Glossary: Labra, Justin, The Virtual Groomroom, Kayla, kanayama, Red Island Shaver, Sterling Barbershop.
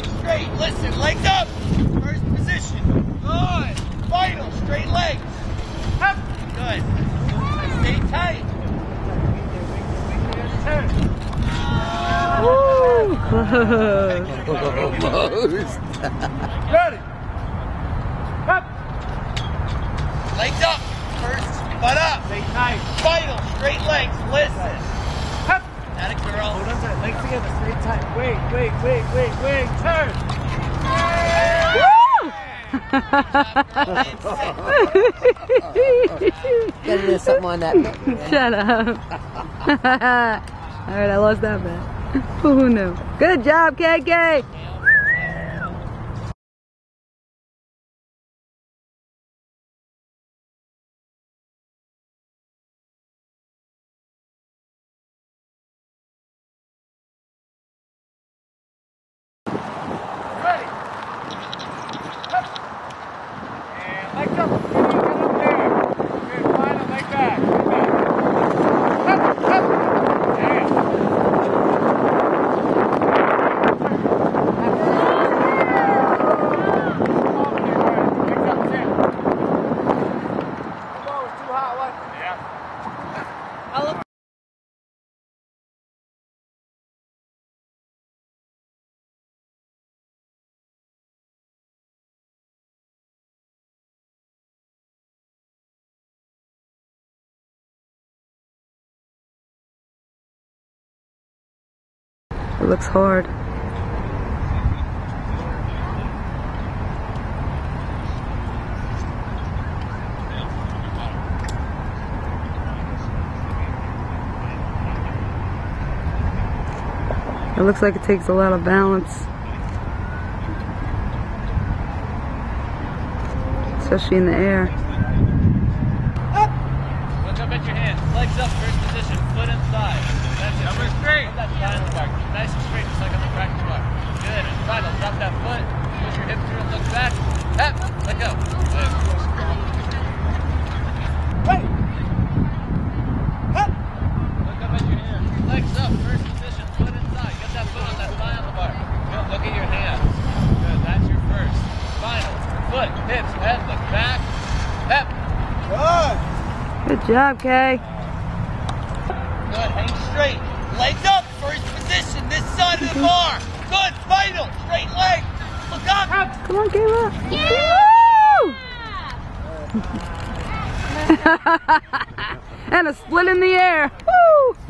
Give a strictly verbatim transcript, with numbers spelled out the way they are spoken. Straight, straight, listen, legs up. First position. Good. Vital, straight legs. Up. Good. Stay tight. Woo! Almost. Ready. Up. Legs up. First, butt up. Stay tight. Vital, straight legs. Listen. Up. That a girl. Hold on tight. Legs together. Stay tight. Wait, wait, wait, wait, wait. Turn. Woo! Gotta do something on that. Button, shut up. All right, I lost that bet. Who knew? Good job, K K. It looks hard. It looks like it takes a lot of balance, especially in the air. Up. Look up at your hands. Legs up, first position, foot inside. Number three. That final mark. Nice and straight, just like on the practice mark. Good. And final. Drop that foot. Push your hip through and look back. Tap. Let go. Good. Wait. Up. Look up at your hands. Legs up. First position. Foot inside. Get that foot on that final mark. Good. Look at your hands. Good. That's your first. Final. Foot. Hips. Head. Look back. Tap. Good. Good job, Kay. Good, hang straight. Legs up, first position, this side of the bar. Good, vital, straight leg. Look up. Come on, Kayla. Yeah! Woo! And a split in the air. Woo!